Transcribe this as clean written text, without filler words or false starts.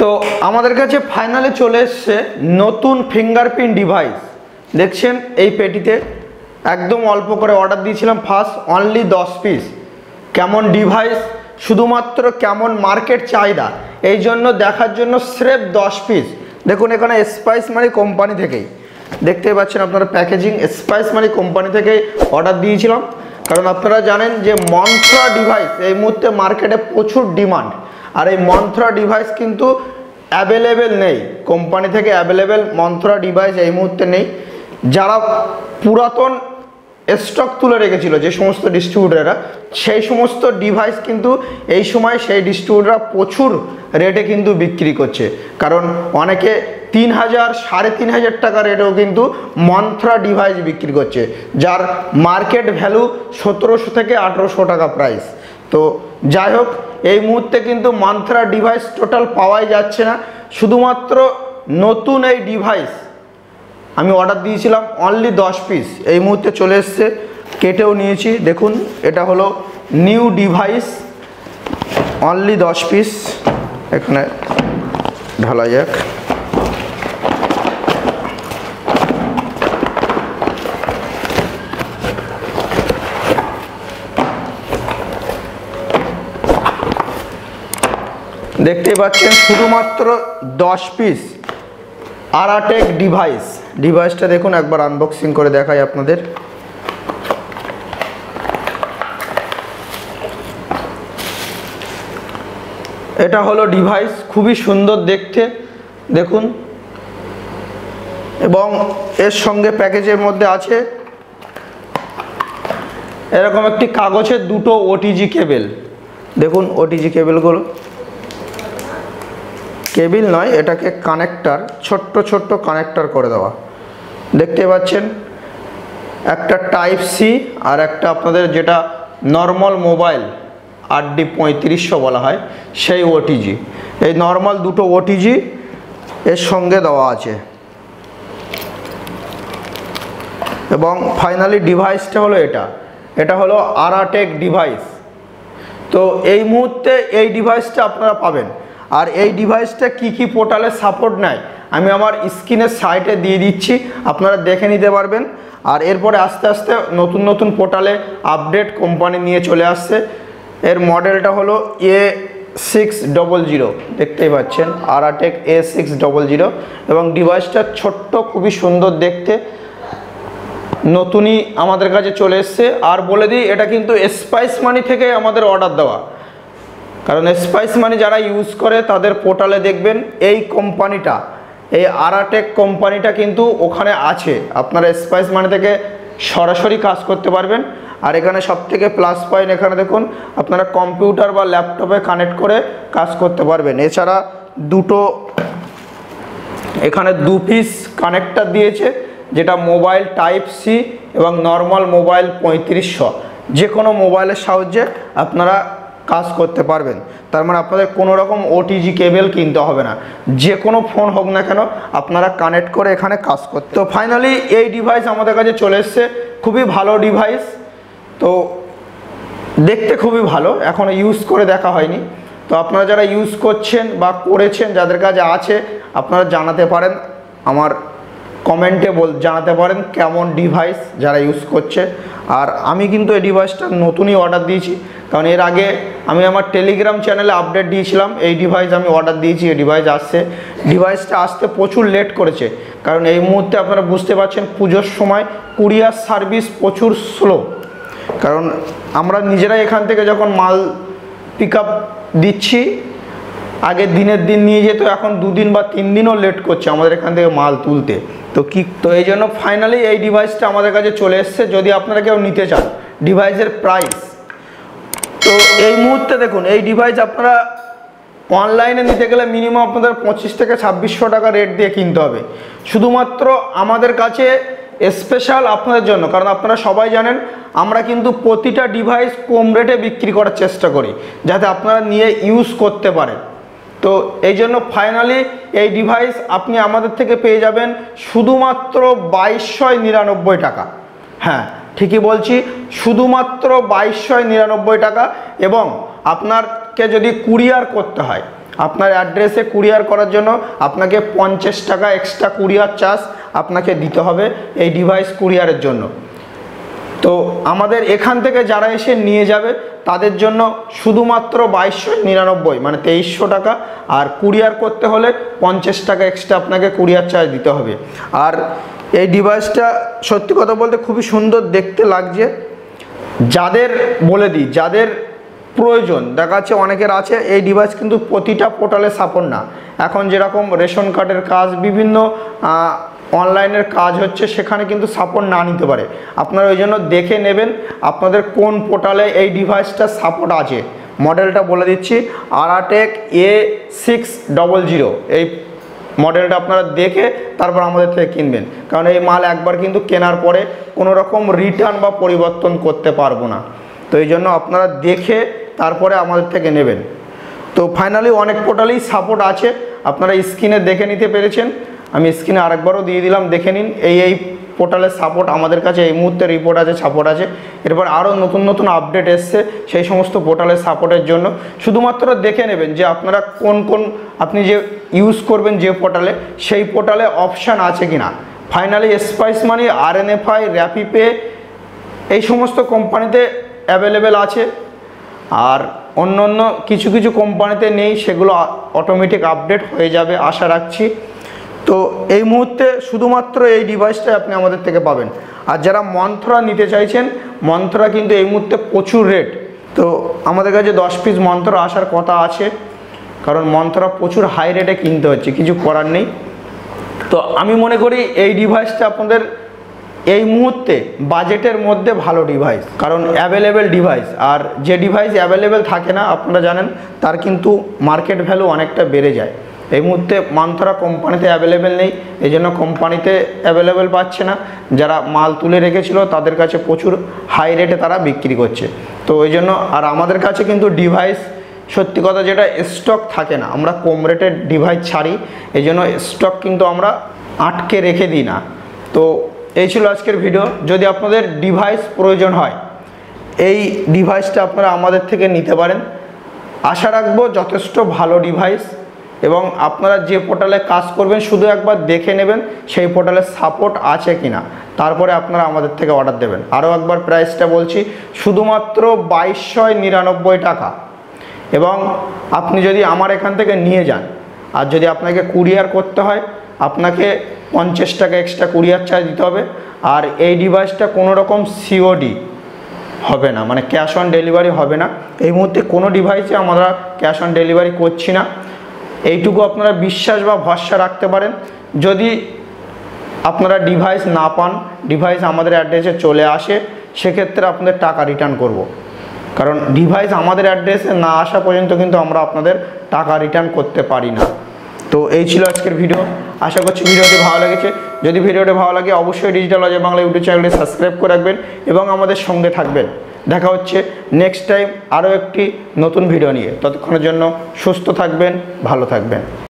तो आमादेर काछे फाइनले चले एसेछे नतून फिंगारप्रिंट डिवाइस। देखछेन एई पेटिते एकदम अल्प करे अर्डर दिएछिलाम फार्स्ट अनलि 10 पिस। केमन डिवाइस शुधुमात्र केमन मार्केट चाहिदा एई जोन्नो देखार जोन्नो सिर्फ 10 पिस। देखुन एखाने स्पाइस मानी कोम्पानी थेकेई देखते पाच्छेन आपनारा पैकेजिंग स्पाइस मानी कोम्पानी थेकेई अर्डर दिएछिलाम, कारण आपनारा जानेन जे मंत्रा डिवाइस एई मुहूर्ते मार्केटे प्रचुर डिमांड और मंत्रा डिवाइस किन्तु अवेलेबल नहीं, कोम्पानी थेके अवेलेबल मंत्रा डिवाइस एई मुहूर्ते नहीं। जारा पुरातन स्टक तुले रेखेछिलो जे समस्त डिस्ट्रिब्यूटररा सेई समस्त डिवाइस किन्तु एई समय सेई डिस्ट्रिब्यूटररा प्रचुर रेटे किन्तु बिक्री करछे, कारण अनेके 3000-3500 टाका रेटेও किन्तु मंत्रा डिवाइस बिक्री करछे जार मार्केट भ्যালু 1700 থেকে 1800 टाका प्राइस। तो যাই হোক এই মুহূর্তে কিন্তু मंत्रा ডিভাইস টোটাল পাওয়াই যাচ্ছে না, শুধুমাত্র নতুন এই ডিভাইস আমি অর্ডার দিয়েছিলাম অনলি 10 পিস, এই মুহূর্তে চলে আসছে, কেটেও নিয়েছি। দেখুন এটা হলো নিউ ডিভাইস অনলি 10 পিস। এখানে ঢালা যাক, देखते पाচ্ছেন শুধুমাত্র 10 পিস আরাটেক ডিভাইস। ডিভাইসটা দেখুন একবার আনবক্সিং করে দেখাই আপনাদের। এটা হলো ডিভাইস, খুবই সুন্দর দেখতে দেখুন, এবং এর সঙ্গে প্যাকেজের মধ্যে আছে এরকম একটি কাগজে দুটো ওটিজি কেবল। দেখুন ওটিজি কেবলগুলো केबिल नय, एटाके कानेक्टर छोट्टो छोट्टो कानेक्टर करे देवा। देखते पाच्छेन एकटा टाइप सी और एकटा आपनादेर जेटा नर्मल मोबाइल RD 3500 बला हय सेई ओटीजी, एई नर्मल दुटो ओटीजी एर संगे देवा आछे। एबं फाइनली डिवाइसटा हलो एटा, एटा हलो आराटेक डिवाइस। तो एई मुहूर्ते एई डिवाइसटा आपनारा पाबेन और ये डिवाइसटा की पोर्टाले सपोर्ट नेय आमी आमार स्क्रीने साइटे दिए दिच्छी, आपनारा देखे निते पारबेन। और एरपरे आस्ते आस्ते नतून नतून पोर्टाले आपडेट कोम्पानी निये चले आसछे। एर मॉडलटा हलो A600 देखतेई पाच्छेन आराटेक A600 एबं डिवाइसटा छोट्टो खूबी सुंदर देखते नतूनई आमादेर काछे चले एसेछे। और बोले दिई एटा किन्तु स्पाइस मानी थेके आमादेर अर्डार देवा, कारण स्पाइस मानी जरा यूज करे तादेर पोर्टाले देखबेन एई कोम्पानीटा एई आराटेक कोम्पानीटा किन्तु ओखाने आछे, आपनारा स्पाइस मानी थेके सरासरि काज करते पारबेन। और एखाने सबथेके प्लस पॉइंट एखाने देखुन आपनारा कम्पिउटार बा लैपटपे कानेक्ट करे काज करते पारबेन। एछाड़ा दुटो एखाने 2 पिस कानेक्टर दिएछे जेटा मोबाइल टाइप सी एबं नर्मल मोबाइल 3500 जेकोनो मोबाइलेर साहाज्ये आपनारा काज करते पारबेन। तार माने आपनादेर कोनो रकम ओटीजी केबल किनते होबे ना, जे कोनो फोन होक ना केन आपनारा कानेक्ट करे एखाने काज करते। तो फाइनली ये डिवाइस आमादेर काछे चले एसेछे, खूबी भालो डिवाइस, तो देखते खूबी भालो, एखोनो यूज करे देखा हयनि। तो आपनारा जारा यूज करछेन बा करेछेन जादेर काछे आछे आपनारा जानाते पारेन, आमार कमेंटे जानाते पारेन केमन डिवाइस जारा यूज करछे। और आमी किन्तु ए डिवाइसटा नतूनई अर्डार दिएछि, कारण एर आगे आमी आमार टेलिग्राम चैनेले आपडेट दिएछिलाम ए डिवाइस आमी अर्डार दिएछि, ए डिवाइस आसछे। डिवाइसटा आसते प्रचुर लेट करेछे, कारण एई मुहूर्ते आपनारा बुझते पारछेन पूजोर समय कुरियार सार्विस प्रचुर स्लो, कारण आमरा निजेराई एखान थेके जखन माल पिकआप दिচ্ছি आगे दिनेर दिन निये जेतो एखन 2 दिन বা 3 দিনও लेट करছে आमाদের এখান থেকে মাল তুলতে। তো কি তো এই জন্য ফাইনালি এই ডিভাইসটা আমাদের কাছে চলে এসেছে। যদি আপনারা কেউ নিতে চান ডিভাইসের প্রাইস, তো এই মুহূর্তে দেখুন এই ডিভাইস আপনারা অনলাইনে নিতে গেলে মিনিমাম আপনাদের 2500 থেকে 2600 টাকা রেট দিয়ে কিনতে হবে, শুধুমাত্র আমাদের কাছে স্পেশাল আপনাদের জন্য। কারণ আপনারা সবাই জানেন আমরা কিন্তু প্রতিটা ডিভাইস কম রেটে বিক্রি করার চেষ্টা করি যাতে আপনারা নিয়ে ইউজ করতে পারেন। तो ये फाइनली डिवाइस अपनी आमादेर थेके पेये जाबेन शुधुमात्र 2299 टाका। हाँ ठीकई बोलछी, शुधुमात्र 2299 टाका। एबं आपनारके जोदि कुरियार करते हय আপনার অ্যাড্রেসে কুরিয়ার করার জন্য আপনাকে 50 টাকা এক্সট্রা কুরিয়ার চার্জ আপনাকে দিতে হবে এই ডিভাইস কুরিয়ারের জন্য। তো আমাদের এখান থেকে যারা এসে নিয়ে যাবে তাদের জন্য শুধুমাত্র 2299 মানে 2300 টাকা, আর কুরিয়ার করতে হলে 50 টাকা এক্সট্রা আপনাকে কুরিয়ার চার্জ দিতে হবে। আর এই ডিভাইসটা সত্যি কথা বলতে খুবই সুন্দর দেখতে লাগছে। যাদের বলে দিই যাদের প্রয়োজন, দেখা যাচ্ছে অনেকের আছে এই ডিভাইস কিন্তু প্রতিটা পোর্টালে সাপোর্ট না। এখন যেরকম রেশন কার্ডের কাজ বিভিন্ন অনলাইনের কাজ হচ্ছে সেখানে কিন্তু সাপোর্ট না নিতে পারে। আপনারা ওই জন্য দেখে নেবেন আপনাদের কোন পোর্টালে এই ডিভাইসটা সাপোর্ট আছে। মডেলটা বলে দিচ্ছি আরাটেক A600 এই মডেলটা আপনারা দেখে তারপর আমাদের থেকে কিনবেন, কারণ এই মাল একবার কিন্তু কেনার পরে কোনো রকম রিটার্ন বা পরিবর্তন করতে পারবো না। তো এই জন্য আপনারা দেখে তারপরে আমাদের থেকে নেবেন। তো ফাইনালি অনেক পোর্টালেই সাপোর্ট আছে, আপনারা স্ক্রিনে দেখে নিতে পেরেছেন। আমি স্ক্রিনে আরেকবারও দিয়ে দিলাম, দেখে নিন। এই পোর্টালের সাপোর্ট আমাদের কাছে এই মুহূর্তে রিপোর্ট আছে, সাপোর্ট আছে। এরপর আরও নতুন নতুন আপডেট এসছে সেই সমস্ত পোর্টালের সাপোর্টের জন্য। শুধুমাত্র দেখে নেবেন যে আপনারা কোন কোন আপনি যে ইউজ করবেন যে পোর্টালে সেই পোর্টালে অপশান আছে কি না। Finally Spice Money, RNFI, র্যাপি pay এই সমস্ত কোম্পানিতে অ্যাভেলেবেল আছে, আর অন্য অন্য কিছু কিছু কোম্পানিতে নেই, সেগুলো অটোমেটিক আপডেট হয়ে যাবে আশা রাখছি। তো এই মুহূর্তে শুধুমাত্র এই ডিভাইসটাই আপনি আমাদের থেকে পাবেন। আর যারা মন্ত্রা নিতে চাইছেন, মন্ত্রা কিন্তু এই মুহূর্তে প্রচুর রেট। তো আমাদের কাছে 10 পিস মন্ত্রা আসার কথা আছে, কারণ মন্ত্রা প্রচুর হাই রেটে কিনতে হচ্ছে, কিছু করার নেই। তো আমি মনে করি এই ডিভাইসটা আপনাদের এই মুহূর্তে বাজেটের মধ্যে ভালো ডিভাইস, কারণ অ্যাভেলেবেল ডিভাইস। আর যে ডিভাইস অ্যাভেলেবেল থাকে না আপনারা জানেন তার কিন্তু মার্কেট ভ্যালু অনেকটা বেড়ে যায়। এই মুহূর্তে মান্ত্রা কোম্পানিতে অ্যাভেলেবেল নেই, এই জন্য কোম্পানিতে অ্যাভেলেবেল পাচ্ছে না। যারা মাল তুলে রেখেছিল তাদের কাছে প্রচুর হাই রেটে তারা বিক্রি করছে। তো ওই জন্য আর আমাদের কাছে কিন্তু ডিভাইস সত্যি কথা যেটা স্টক থাকে না, আমরা কম রেটের ডিভাইস ছাড়ি, এই জন্য স্টক কিন্তু আমরা আটকে রেখে দিই না। তো এই ছিল আজকের ভিডিও। যদি আপনাদের ডিভাইস প্রয়োজন হয় এই ডিভাইসটা আপনারা আমাদের থেকে নিতে পারেন। আশা রাখবো যথেষ্ট ভালো ডিভাইস, এবং আপনারা যে পোর্টালে কাজ করবেন শুধু একবার দেখে নেবেন সেই পোর্টালে সাপোর্ট আছে কিনা, তারপরে আপনারা আমাদের থেকে অর্ডার দেবেন। আরও একবার প্রাইসটা বলছি, শুধুমাত্র 2299 টাকা। এবং আপনি যদি আমার এখান থেকে নিয়ে যান আর যদি আপনাকে কুরিয়ার করতে হয় আপনাকে 50 টাকা এক্সট্রা কুরিয়ার চার্জ দিতে হবে। আর এই ডিভাইসটা কোনো রকম COD হবে না, মানে ক্যাশ অন ডেলিভারি হবে না। এই মুহূর্তে কোনো ডিভাইসে আমরা ক্যাশ অন ডেলিভারি করছি না, এইটুকু আপনারা বিশ্বাস বা ভরসা রাখতে পারেন। যদি আপনারা ডিভাইস না পান, ডিভাইস আমাদের অ্যাড্রেসে চলে আসে, সেক্ষেত্রে আপনাদের টাকা রিটার্ন করব, কারণ ডিভাইস আমাদের অ্যাড্রেসে না আসা পর্যন্ত কিন্তু আমরা আপনাদের টাকা রিটার্ন করতে পারি না। তো এই ছিল আজকের ভিডিও, আশা করছি ভিডিওটি ভালো লেগেছে। যদি ভিডিওটি ভালো লাগে অবশ্যই ডিজিটাল আজয় বাংলা ইউটিউব চ্যানেলটি সাবস্ক্রাইব করে রাখবেন এবং আমাদের সঙ্গে থাকবেন। দেখা হচ্ছে নেক্সট টাইম আরও একটি নতুন ভিডিও নিয়ে। ততক্ষণের জন্য সুস্থ থাকবেন, ভালো থাকবেন।